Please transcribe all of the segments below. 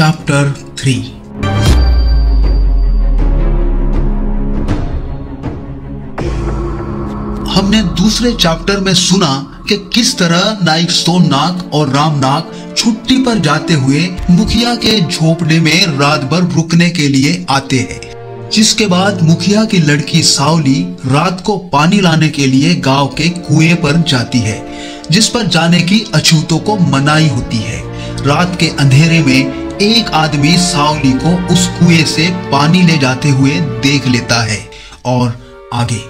Chapter 3। हमने दूसरे chapter में सुना कि किस तरह नाइक सोमनाग और रामनाग छुट्टी पर जाते हुए मुखिया के झोपड़े में रात भर रुकने के लिए आते हैं, जिसके बाद मुखिया की लड़की सावली रात को पानी लाने के लिए गांव के कुएं पर जाती है, जिस पर जाने की अछूतों को मनाही होती है। रात के अंधेरे में एक आदमी सावली को उस कुएं से पानी ले जाते हुए देख लेता है और आगे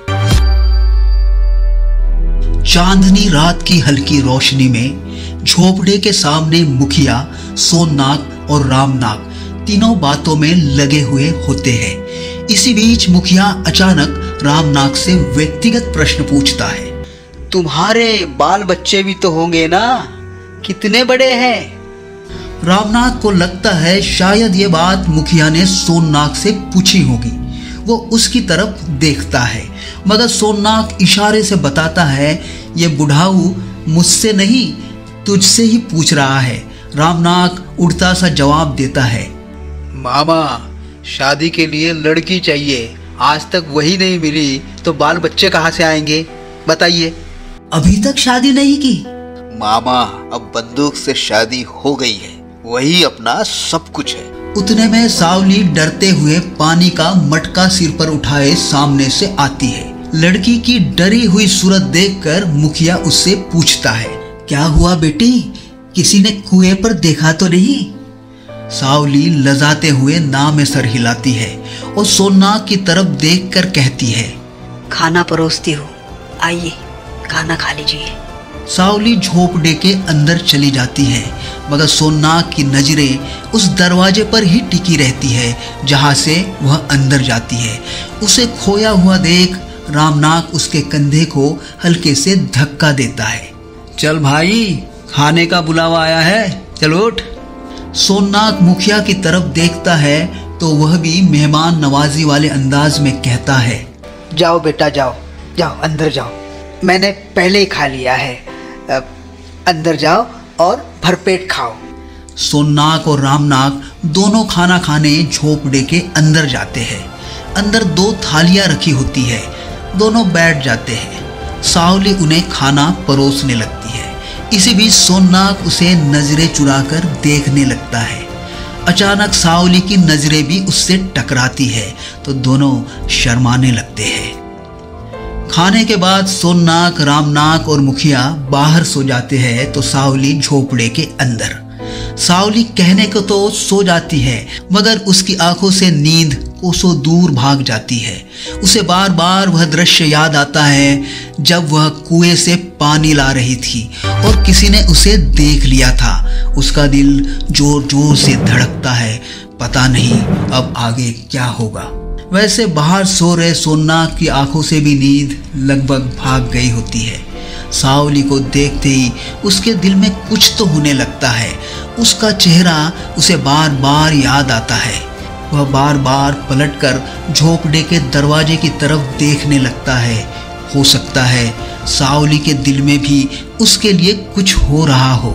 चांदनी रात की हल्की रोशनी में झोपड़े के सामने मुखिया सोमनाग और रामनाग तीनों बातों में लगे हुए होते हैं। इसी बीच मुखिया अचानक रामनाग से व्यक्तिगत प्रश्न पूछता है, तुम्हारे बाल बच्चे भी तो होंगे ना, कितने बड़े हैं? रामनाग को लगता है शायद ये बात मुखिया ने सोमनाग से पूछी होगी। वो उसकी तरफ देखता है मगर सोमनाग इशारे से बताता है, ये बुढ़ाऊ मुझसे नहीं तुझसे ही पूछ रहा है। रामनाग उड़ता सा जवाब देता है, मामा शादी के लिए लड़की चाहिए, आज तक वही नहीं मिली तो बाल बच्चे कहाँ से आएंगे बताइए। अभी तक शादी नहीं की? मामा अब बंदूक से शादी हो गई है, वही अपना सब कुछ है। उतने में सावली डरते हुए पानी का मटका सिर पर उठाए सामने से आती है। लड़की की डरी हुई सूरत देखकर मुखिया उससे पूछता है, क्या हुआ बेटी, किसी ने कुएं पर देखा तो नहीं? सावली लजाते हुए ना में सर हिलाती है और सोमनाग की तरफ देखकर कहती है, खाना परोसती हूँ, आइए खाना खा लीजिए। सावली झोपड़े के अंदर चली जाती है मगर सोमनाग की नजरें उस दरवाजे पर ही टिकी रहती है जहां से वह अंदर जाती है। उसे खोया हुआ देख रामनाग उसके कंधे को हल्के से धक्का देता है, चल भाई खाने का बुलावा आया है, चल उठ। सोमनाग मुखिया की तरफ देखता है तो वह भी मेहमान नवाजी वाले अंदाज में कहता है, जाओ बेटा जाओ, जाओ अंदर जाओ, मैंने पहले ही खा लिया है, अंदर जाओ और भरपेट खाओ। सोमनाग और रामनाग दोनों खाना खाने झोपड़े के अंदर जाते हैं। अंदर 2 थालियां रखी होती है, दोनों बैठ जाते हैं। सावली उन्हें खाना परोसने लगती है। इसी बीच सोमनाग उसे नजरें चुराकर देखने लगता है। अचानक सावली की नजरें भी उससे टकराती है तो दोनों शर्माने लगते हैं। खाने के बाद सोमनाग, रामनाग और मुखिया बाहर सो जाते हैं तो सावली झोपड़े के अंदर। सावली कहने को तो सो जाती है मगर उसकी आंखों से नींद कोसों दूर भाग जाती है। उसे बार बार वह दृश्य याद आता है जब वह कुएं से पानी ला रही थी और किसी ने उसे देख लिया था। उसका दिल जोर जोर से धड़कता है, पता नहीं अब आगे क्या होगा। वैसे बाहर सो रहे सोमनाग की आंखों से भी नींद लगभग भाग गई होती है। सावली को देखते ही उसके दिल में कुछ तो होने लगता है। उसका चेहरा उसे बार बार याद आता है। वह बार बार पलटकर झोपड़े के दरवाजे की तरफ देखने लगता है। हो सकता है सावली के दिल में भी उसके लिए कुछ हो रहा हो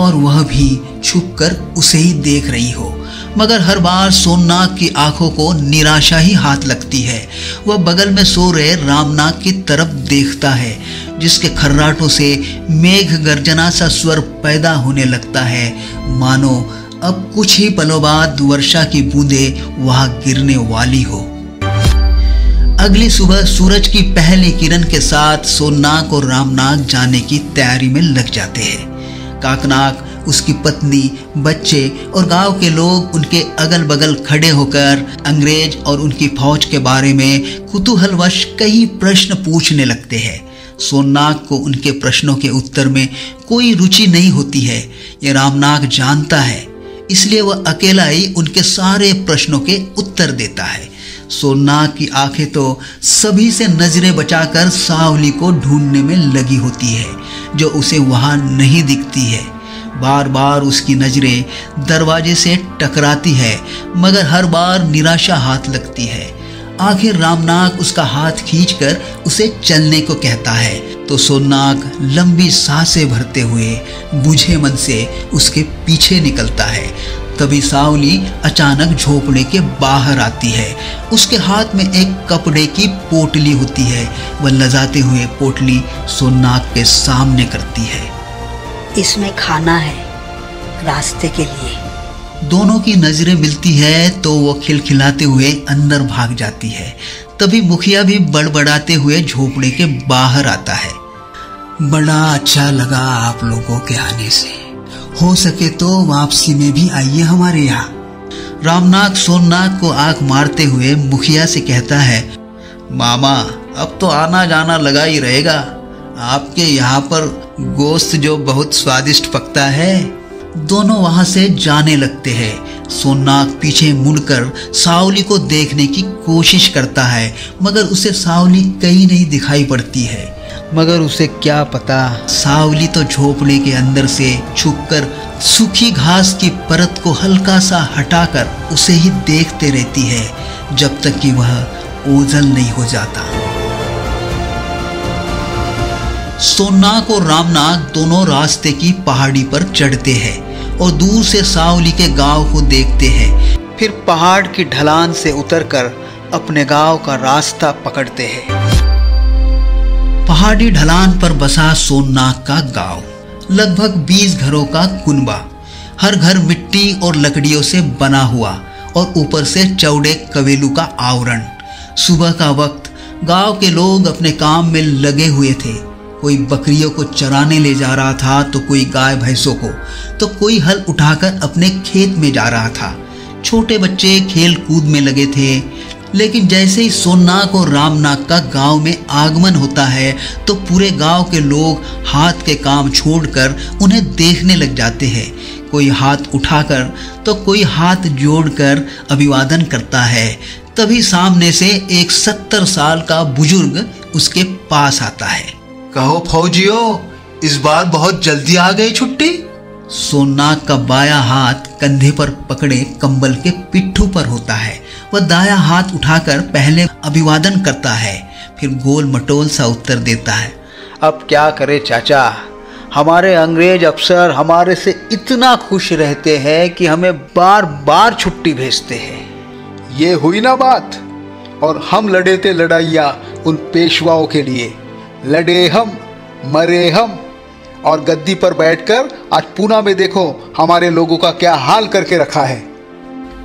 और वह भी छुपकर उसे ही देख रही हो। मगर हर बार सोमनाग की आंखों को निराशा ही हाथ लगती है। वह बगल में सो रहे रामनाग की तरफ देखता है जिसके खर्राटों से मेघ गर्जना सा स्वर पैदा होने लगता है, मानो अब कुछ ही पलों बाद वर्षा की बूंदें वहां गिरने वाली हो। अगली सुबह सूरज की पहली किरण के साथ सोमनाग और रामनाग जाने की तैयारी में लग जाते हैं। काकनाग, उसकी पत्नी, बच्चे और गांव के लोग उनके अगल बगल खड़े होकर अंग्रेज और उनकी फौज के बारे में कुतूहलवश कई प्रश्न पूछने लगते हैं। सोमनाग को उनके प्रश्नों के उत्तर में कोई रुचि नहीं होती है, ये रामनाग जानता है, इसलिए वह अकेला ही उनके सारे प्रश्नों के उत्तर देता है। सोमनाग की आंखें तो सभी से नजरें बचाकर सावली को ढूंढने में लगी होती है जो उसे वहां नहीं दिखती है। बार बार उसकी नजरें दरवाजे से टकराती है मगर हर बार निराशा हाथ लगती है। आखिर रामनाग उसका हाथ खींचकर उसे चलने को कहता है तो सोमनाग लंबी सांसें भरते हुए बुझे मन से उसके पीछे निकलता है। तभी सावली अचानक झोपड़े के बाहर आती है। उसके हाथ में एक कपड़े की पोटली होती है। वह लजाते हुए पोटली सोमनाथ के सामने करती है। इसमें खाना है रास्ते के लिए। दोनों की नजरें मिलती है तो वो खिलखिलाते हुए अंदर भाग जाती है। तभी मुखिया भी बड़बड़ाते हुए झोपड़े के बाहर आता है। बड़ा अच्छा लगा आप लोगों के आने से, हो सके तो वापसी में भी आइए हमारे यहाँ। रामनाथ सोमनाथ को आंख मारते हुए मुखिया से कहता है, मामा अब तो आना जाना लगा ही रहेगा। आपके यहाँ पर गोश्त जो बहुत स्वादिष्ट पकता है। दोनों वहाँ से जाने लगते हैं। सोमनाथ पीछे मुड़कर सावली को देखने की कोशिश करता है, मगर उसे सावली कहीं नहीं दिखाई पड़ती है। मगर उसे क्या पता, सावली तो झोपड़े के अंदर से छुपकर सूखी घास की परत को हल्का सा हटाकर उसे ही देखते रहती है जब तक कि वह ओझल नहीं हो जाता। सोमनाथ और रामनाथ दोनों रास्ते की पहाड़ी पर चढ़ते हैं और दूर से सावली के गांव को देखते हैं। फिर पहाड़ की ढलान से उतरकर अपने गांव का रास्ता पकड़ते हैं। पहाड़ी ढलान पर बसा सोमनाथ का गांव, लगभग 20 घरों का कुनबा। हर घर मिट्टी और लकड़ियों से बना हुआ और ऊपर से चौड़े कवेलू का आवरण। सुबह का वक्त गांव के लोग अपने काम में लगे हुए थे। कोई बकरियों को चराने ले जा रहा था तो कोई गाय भैंसों को, तो कोई हल उठाकर अपने खेत में जा रहा था। छोटे बच्चे खेल कूद में लगे थे। लेकिन जैसे ही सोमनाथ और रामनाथ का गांव में आगमन होता है तो पूरे गांव के लोग हाथ के काम छोड़कर उन्हें देखने लग जाते हैं। कोई हाथ उठाकर तो कोई हाथ जोड़कर अभिवादन करता है। तभी सामने से एक 70 साल का बुजुर्ग उसके पास आता है। कहो फौजियों, इस बार बहुत जल्दी आ गई छुट्टी। सोमनाथ का बाया हाथ कंधे पर पकड़े कंबल के पिट्ठू पर होता है। वह दाया हाथ उठाकर पहले अभिवादन करता है, फिर गोल मटोल सा उत्तर देता है। अब क्या करे चाचा, हमारे अंग्रेज अफसर हमारे से इतना खुश रहते हैं कि हमें बार बार छुट्टी भेजते हैं। ये हुई ना बात। और हम लड़े थे लड़ाइया उन पेशवाओं के लिए, लड़े हम मरे हम। और गद्दी पर बैठकर आज पूना में देखो हमारे लोगों का क्या हाल करके रखा है।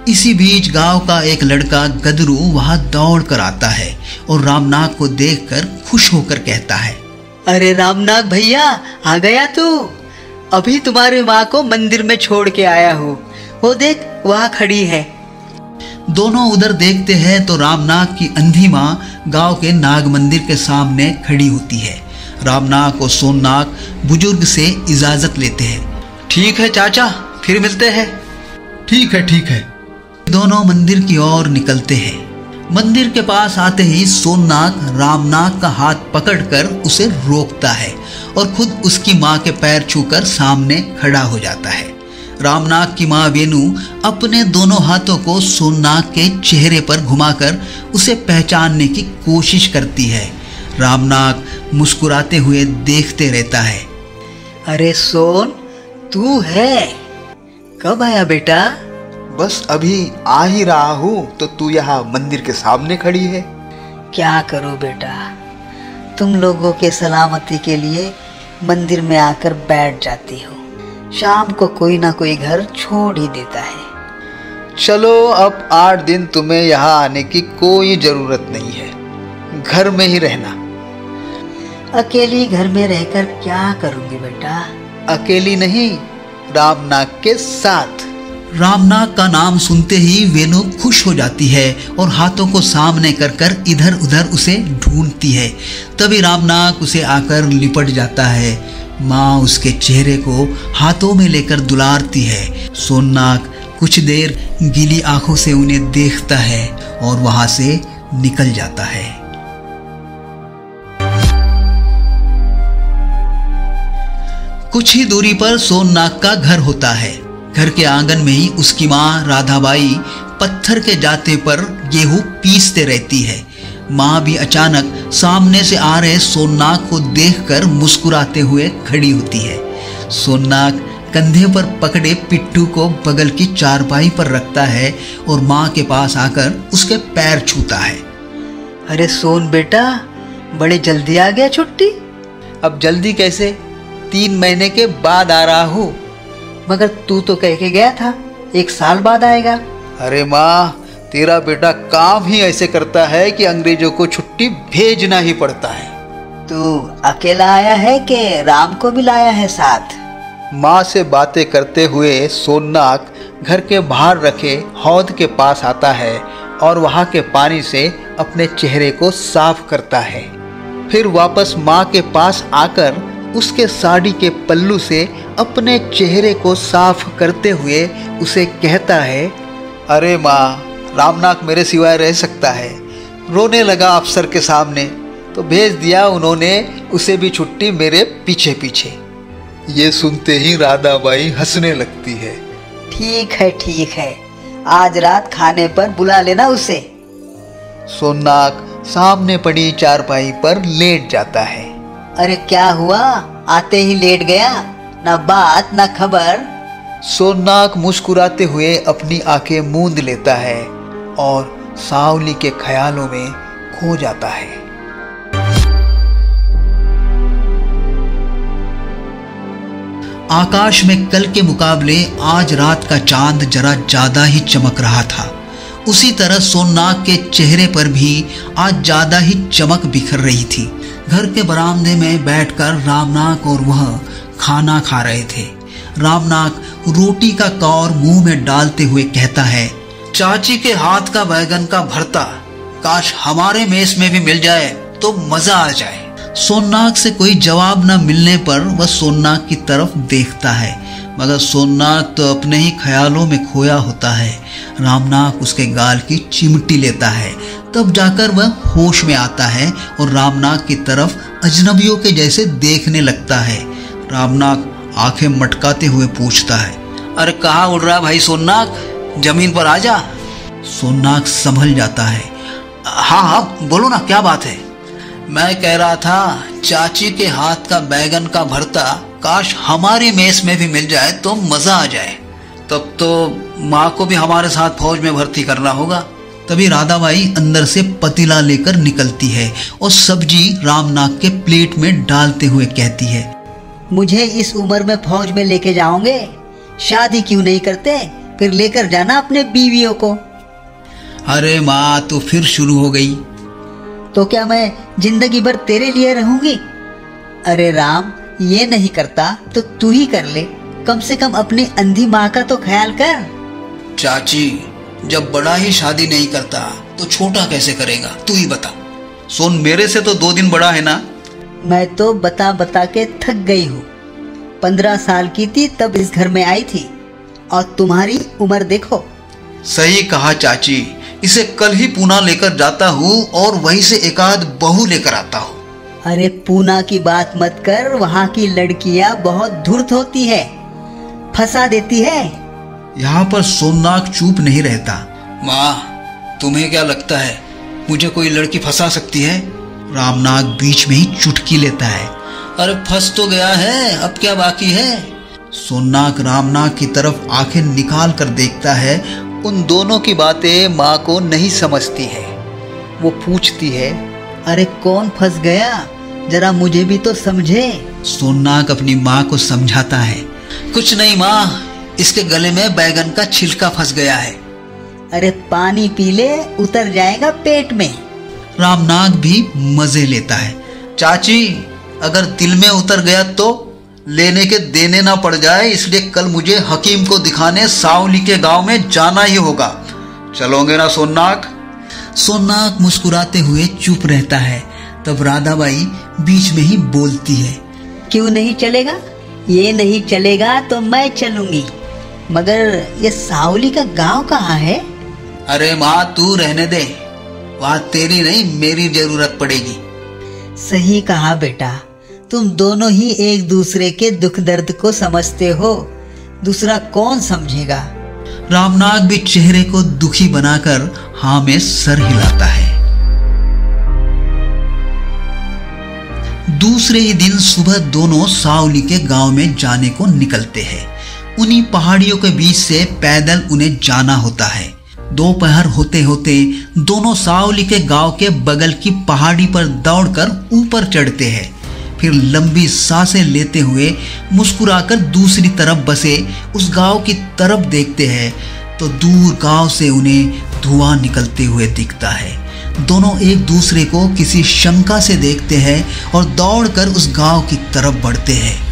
इसी बीच गांव का एक लड़का गदरू वहां दौड़ कर आता है और रामनाथ को देखकर खुश होकर कहता है, अरे रामनाथ भैया आ गया तू। अभी तुम्हारी माँ को मंदिर में छोड़ के आया हूँ, वो देख वहाँ खड़ी है। दोनों उधर देखते हैं तो रामनाथ की अंधी माँ गाँव के नाग मंदिर के सामने खड़ी होती है। रामनाथ और सोमनाथ बुजुर्ग से इजाजत लेते हैं। ठीक है चाचा, फिर मिलते हैं। ठीक है ठीक है। दोनों मंदिर की ओर निकलते हैं। मंदिर के पास आते ही सोमनाथ रामनाथ का हाथ पकड़कर उसे रोकता है और खुद उसकी माँ के पैर छूकर सामने खड़ा हो जाता है। रामनाथ की माँ वेणु अपने दोनों हाथों को सोमनाथ के चेहरे पर घुमाकर उसे पहचानने की कोशिश करती है। रामनाथ मुस्कुराते हुए देखते रहता है। अरे सोन, तू है? कब आया बेटा? बस अभी आ ही रहा हूँ तो तू यहाँ मंदिर के सामने खड़ी है। क्या करो बेटा, तुम लोगों के सलामती के लिए मंदिर में आकर बैठ जाती हो। शाम को कोई ना कोई घर छोड़ ही देता है। चलो अब 8 दिन तुम्हें यहाँ आने की कोई जरूरत नहीं है, घर में ही रहना। अकेली घर में रहकर क्या करूंगी बेटा? अकेली नहीं, रामनाथ के साथ। रामनाथ का नाम सुनते ही वेणु खुश हो जाती है और हाथों को सामने कर कर इधर उधर उसे ढूंढती है। तभी रामनाथ उसे आकर लिपट जाता है। माँ उसके चेहरे को हाथों में लेकर दुलारती है। सोमनाथ कुछ देर गीली आंखों से उन्हें देखता है और वहां से निकल जाता है। कुछ ही दूरी पर सोमनाथ का घर होता है। घर के आंगन में ही उसकी माँ राधाबाई पत्थर के जाते पर गेहूं पीसते रहती है। माँ भी अचानक सामने से आ रहे सोमनाथ को देखकर मुस्कुराते हुए खड़ी होती है। सोमनाथ कंधे पर पकड़े पिट्टू को बगल की चारपाई पर रखता है और माँ के पास आकर उसके पैर छूता है। अरे सोन बेटा, बड़े जल्दी आ गया छुट्टी। अब जल्दी कैसे, 3 महीने के बाद आ रहा हूँ। मगर तू तो कह के गया था 1 साल बाद आएगा। अरे माँ, तेरा बेटा काम ही ऐसे करता है कि अंग्रेजों को छुट्टी भेजना ही पड़ता है। तू अकेला आया है कि राम को भी लाया है साथ? माँ से बातें करते हुए सोननाक घर के बाहर रखे हौद के पास आता है और वहाँ के पानी से अपने चेहरे को साफ करता है। फिर वापस माँ के पास आकर उसके साड़ी के पल्लू से अपने चेहरे को साफ करते हुए उसे कहता है, अरे माँ, रामनाक मेरे सिवाय रह सकता है? रोने लगा अफसर के सामने, तो भेज दिया उन्होंने उसे भी छुट्टी मेरे पीछे पीछे। ये सुनते ही राधा बाई हंसने लगती है। ठीक है ठीक है, आज रात खाने पर बुला लेना उसे। सोननाक सामने पड़ी चारपाई पर लेट जाता है। अरे क्या हुआ, आते ही लेट गया? ना बात ना खबर। सोननाक मुस्कुराते हुए अपनी आंखें मूंद लेता है और सावली के ख्यालों में खो जाता है। आकाश में कल के मुकाबले आज रात का चांद जरा ज्यादा ही चमक रहा था। उसी तरह सोननाक के चेहरे पर भी आज ज्यादा ही चमक बिखर रही थी। घर के बरामदे में बैठकर रामनाक और वह खाना खा रहे थे। रामनाक रोटी का कौर मुंह में डालते हुए कहता है, चाची के हाथ का बैगन का भरता काश हमारे मेस में भी मिल जाए तो मजा आ जाए। सोननाक से कोई जवाब न मिलने पर वह सोननाक की तरफ देखता है, मगर सोननाक तो अपने ही ख्यालों में खोया होता है। रामनाक उसके गाल की चिमटी लेता है, तब जाकर वह होश में आता है और रामनाक की तरफ अजनबियों के जैसे देखने लगता है। रामनाक आंखें मटकाते हुए पूछता है, अरे कहाँ उड़ रहा भाई सोननाक, जमीन पर आ जा। सोननाक संभल जाता है। हाँ हाँ बोलो ना, क्या बात है? मैं कह रहा था चाची के हाथ का बैगन का भरता काश हमारे मेस में भी मिल जाए तो मज़ा आ जाए। तब तो माँ को भी हमारे साथ फौज में भर्ती करना होगा। तभी राधाबाई अंदर से पतीला लेकर निकलती है और सब्जी रामनाक के प्लेट में डालते हुए कहती है, मुझे इस उम्र में फौज में लेके जाओगे? शादी क्यों नहीं करते, फिर लेकर जाना अपने बीवियों को। अरे माँ, तो फिर शुरू हो गई। तो क्या मैं जिंदगी भर तेरे लिए रहूंगी? अरे राम, ये नहीं करता तो तू ही कर ले, कम से कम अपनी अंधी माँ का तो ख्याल कर। चाची, जब बड़ा ही शादी नहीं करता तो छोटा कैसे करेगा, तू ही बता। सोन मेरे से तो 2 दिन बड़ा है ना। मैं तो बता बता के थक गई हूँ। 15 साल की थी तब इस घर में आई थी, और तुम्हारी उम्र देखो। सही कहा चाची, इसे कल ही पूना लेकर जाता हूँ और वहीं से एकाध बहू लेकर आता हूँ। अरे पूना की बात मत कर, वहाँ की लड़कियाँ बहुत धूर्त होती है, फंसा देती है। यहाँ पर सोननाक चुप नहीं रहता। माँ, तुम्हें क्या लगता है मुझे कोई लड़की फंसा सकती है? रामनाक बीच में ही चुटकी लेता है, अरे फंस तो गया है, अब क्या बाकी है। सोननाक रामनाक की तरफ आंखें निकाल कर देखता है। उन दोनों की बातें माँ को नहीं समझती है। वो पूछती है, अरे कौन फंस गया, जरा मुझे भी तो समझे। सोननाक अपनी माँ को समझाता है, कुछ नहीं माँ, इसके गले में बैगन का छिलका फंस गया है। अरे पानी पी ले, उतर जाएगा पेट में। रामनाक भी मजे लेता है, चाची अगर दिल में उतर गया तो लेने के देने ना पड़ जाए, इसलिए कल मुझे हकीम को दिखाने सावली के गांव में जाना ही होगा। चलोगे ना सोननाक? सोननाक मुस्कुराते हुए चुप रहता है। तब राधाबाई बीच में ही बोलती है, क्यों नहीं चलेगा? ये नहीं चलेगा तो मैं चलूंगी, मगर ये सावली का गांव कहाँ है? अरे माँ, तू रहने दे, वहाँ तेरी नहीं मेरी जरूरत पड़ेगी। सही कहा बेटा, तुम दोनों ही एक दूसरे के दुख दर्द को समझते हो, दूसरा कौन समझेगा। रामनाक भी चेहरे को दुखी बनाकर हाँ में सर हिलाता है। दूसरे ही दिन सुबह दोनों सावली के गांव में जाने को निकलते हैं। उन्हीं पहाड़ियों के बीच से पैदल उन्हें जाना होता है। दोपहर होते होते दोनों सावली के गांव के बगल की पहाड़ी पर दौड़कर ऊपर चढ़ते हैं, फिर लंबी सांसें लेते हुए मुस्कुराकर दूसरी तरफ बसे उस गांव की तरफ देखते हैं तो दूर गांव से उन्हें धुआं निकलते हुए दिखता है। दोनों एक दूसरे को किसी शंका से देखते हैं और दौड़कर उस गांव की तरफ बढ़ते हैं।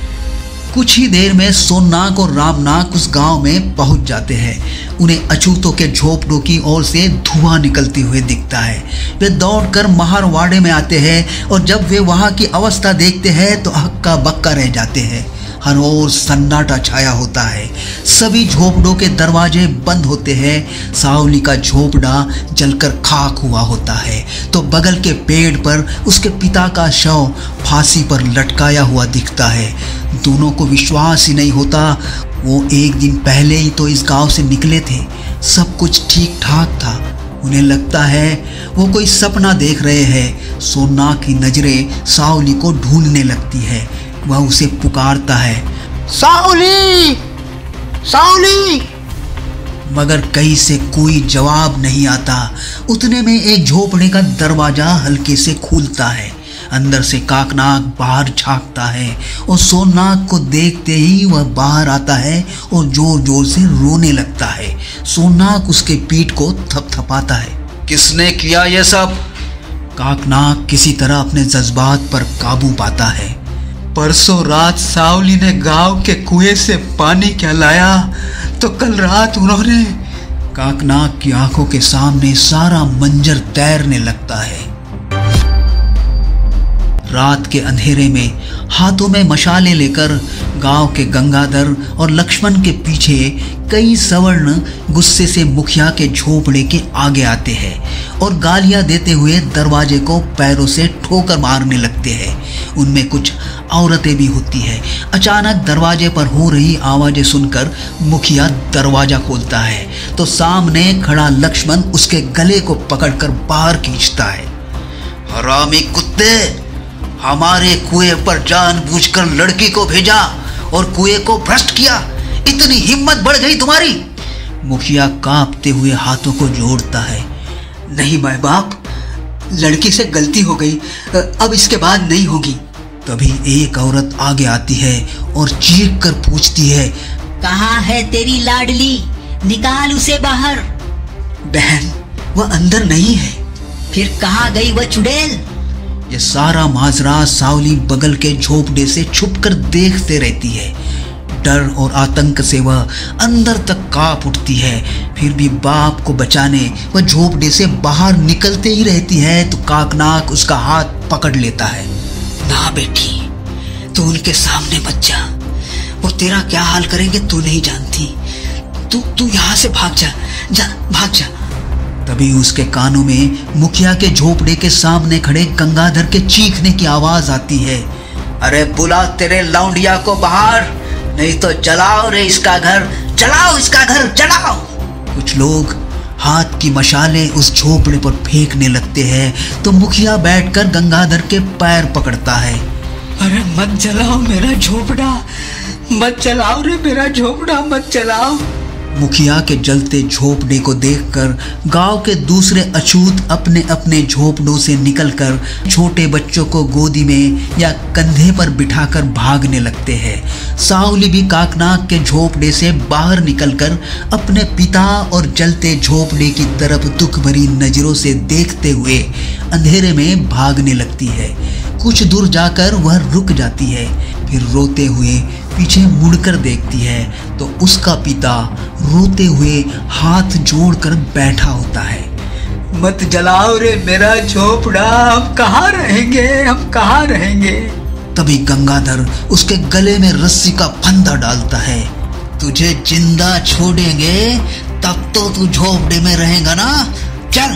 कुछ ही देर में सोमनाग और रामनाग उस गांव में पहुंच जाते हैं। उन्हें अछूतों के झोपड़ों की ओर से धुआं निकलती हुए दिखता है। वे दौड़कर महारवाड़े में आते हैं और जब वे वहां की अवस्था देखते हैं तो हक्का बक्का रह जाते हैं। हर ओर सन्नाटा छाया होता है, सभी झोपड़ों के दरवाजे बंद होते हैं। सावली का झोपड़ा जलकर खाक हुआ होता है तो बगल के पेड़ पर उसके पिता का शव फांसी पर लटकाया हुआ दिखता है। दोनों को विश्वास ही नहीं होता, वो एक दिन पहले ही तो इस गांव से निकले थे, सब कुछ ठीक ठाक था। उन्हें लगता है वो कोई सपना देख रहे हैं। सोमनाग की नज़रें सावली को ढूंढने लगती है। वह उसे पुकारता है, सावली सावली, मगर कहीं से कोई जवाब नहीं आता। उतने में एक झोपड़े का दरवाजा हल्के से खुलता है। अंदर से काकनाग बाहर झांकता है और सोमनाग को देखते ही वह बाहर आता है और जोर जोर से रोने लगता है। सोमनाग उसके पीठ को थपथपाता है, किसने किया ये सब? काकनाग किसी तरह अपने जज्बात पर काबू पाता है। परसों रात सावली ने गांव के कुएं से पानी क्या लाया तो कल रात उन्होंने। काकनाग की आंखों के सामने सारा मंजर तैरने लगता है। रात के अंधेरे में हाथों में मशाले लेकर गांव के गंगाधर और लक्ष्मण के पीछे कई सवर्ण गुस्से से मुखिया के झोपड़े के आगे आते हैं और गालियां देते हुए दरवाजे को पैरों से ठोकर मारने लगते हैं। उनमें कुछ औरतें भी होती हैं। अचानक दरवाजे पर हो रही आवाज़ें सुनकर मुखिया दरवाज़ा खोलता है तो सामने खड़ा लक्ष्मण उसके गले को पकड़कर बाहर खींचता है। हरामी कुत्ते, हमारे कुएं पर जानबूझकर लड़की को भेजा और कुएं को भ्रष्ट किया, इतनी हिम्मत बढ़ गई तुम्हारी? मुखिया कांपते हुए हाथों को जोड़ता है। नहीं माय बाप, लड़की से गलती हो गई, अब इसके बाद नहीं होगी। तभी एक औरत आगे आती है और चीख कर पूछती है, कहाँ है तेरी लाडली? निकाल उसे बाहर। बहन, वह अंदर नहीं है। फिर कहाँ गई वह चुड़ैल? ये सारा माजरा सावली बगल के झोपड़े से छुपकर देखते रहती है। डर और आतंक से वह अंदर तक कांप उठती है, फिर भी बाप को बचाने वह झोपड़े से बाहर निकलते ही रहती है तो काकनाक उसका हाथ पकड़ लेता है। ना बेटी, तू उनके सामने मत जा, वो तेरा क्या हाल करेंगे तू नहीं जानती। तू यहाँ से भाग जा, भाग जा। तभी उसके कानों में मुखिया के झोपड़े के सामने खड़े गंगाधर के चीखने की आवाज आती है। अरे बुला तेरे लौंडिया को बाहर, नहीं तो जलाओ रे इसका घर, जलाओ इसका घर, जलाओ। कुछ लोग हाथ की मशाले उस झोपड़े पर फेंकने लगते हैं तो मुखिया बैठकर गंगाधर के पैर पकड़ता है। अरे मत जलाओ मेरा झोपड़ा, मत जलाओ रे मेरा झोपड़ा, मत जलाओ। मुखिया के जलते झोपड़े को देखकर गांव के दूसरे अछूत अपने अपने झोपड़ों से निकलकर छोटे बच्चों को गोदी में या कंधे पर बिठाकर भागने लगते हैं। सावली भी काकनाग के झोपड़े से बाहर निकलकर अपने पिता और जलते झोपड़े की तरफ दुख भरी नज़रों से देखते हुए अंधेरे में भागने लगती है। कुछ दूर जाकर वह रुक जाती है, फिर रोते हुए पीछे मुड़कर देखती है तो उसका पिता रोते हुए हाथ जोड़कर बैठा होता है। मत जलाओ रे मेरा झोपड़ा, हम कहाँ रहेंगे, हम कहाँ रहेंगे। तभी गंगाधर उसके गले में रस्सी का फंदा डालता है। तुझे जिंदा छोड़ेंगे तब तो तू झोपड़े में रहेगा ना, चल।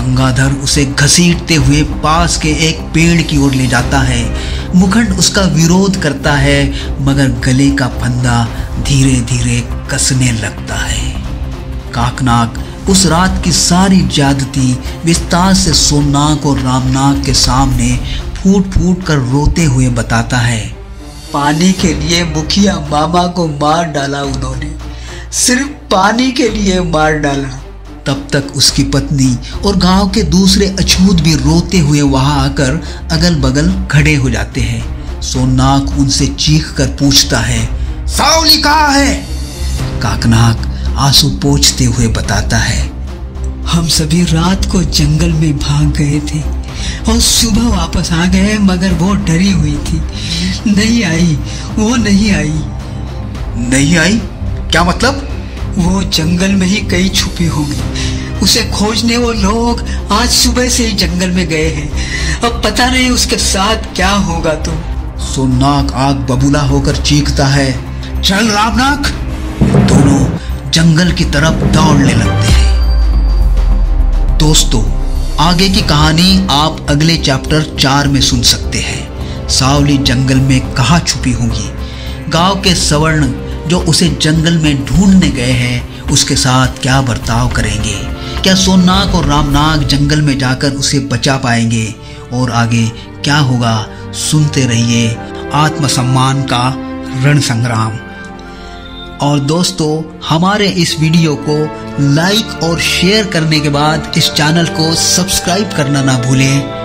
गंगाधर उसे घसीटते हुए पास के एक पेड़ की ओर ले जाता है। मुखंड उसका विरोध करता है मगर गले का फंदा धीरे धीरे कसने लगता है। काकनाग उस रात की सारी ज्यादती विस्तार से सोमनाग और रामनाग के सामने फूट फूट कर रोते हुए बताता है। पानी के लिए मुखिया मामा को मार डाला उन्होंने, सिर्फ पानी के लिए मार डाला। तब तक उसकी पत्नी और गांव के दूसरे अछूत भी रोते हुए वहां आकर अगल बगल खड़े हो जाते हैं। सोनाक उनसे चीख कर पूछता है, सावली कहाँ है? काकनाक आंसू पोंछते हुए बताता है, हम सभी रात को जंगल में भाग गए थे और सुबह वापस आ गए, मगर वो डरी हुई थी, नहीं आई। वो नहीं आई? नहीं आई क्या मतलब? वो जंगल में ही कहीं छुपी होगी, उसे खोजने वो लोग आज सुबह से ही जंगल में गए हैं, अब पता नहीं उसके साथ क्या होगा। तो सोनाक आग बबूला होकर चीखता है, चल रामनाक। दोनों जंगल की तरफ दौड़ने लगते हैं। दोस्तों, आगे की कहानी आप अगले चैप्टर 4 में सुन सकते हैं। सावली जंगल में कहाँ छुपी होगी, गांव के सवर्ण जो उसे जंगल में ढूंढने गए हैं उसके साथ क्या बर्ताव करेंगे, क्या सोनाक और रामनाग जंगल में जाकर उसे बचा पाएंगे, और आगे क्या होगा, सुनते रहिए आत्मसम्मान का रणसंग्राम। और दोस्तों, हमारे इस वीडियो को लाइक और शेयर करने के बाद इस चैनल को सब्सक्राइब करना ना भूलें।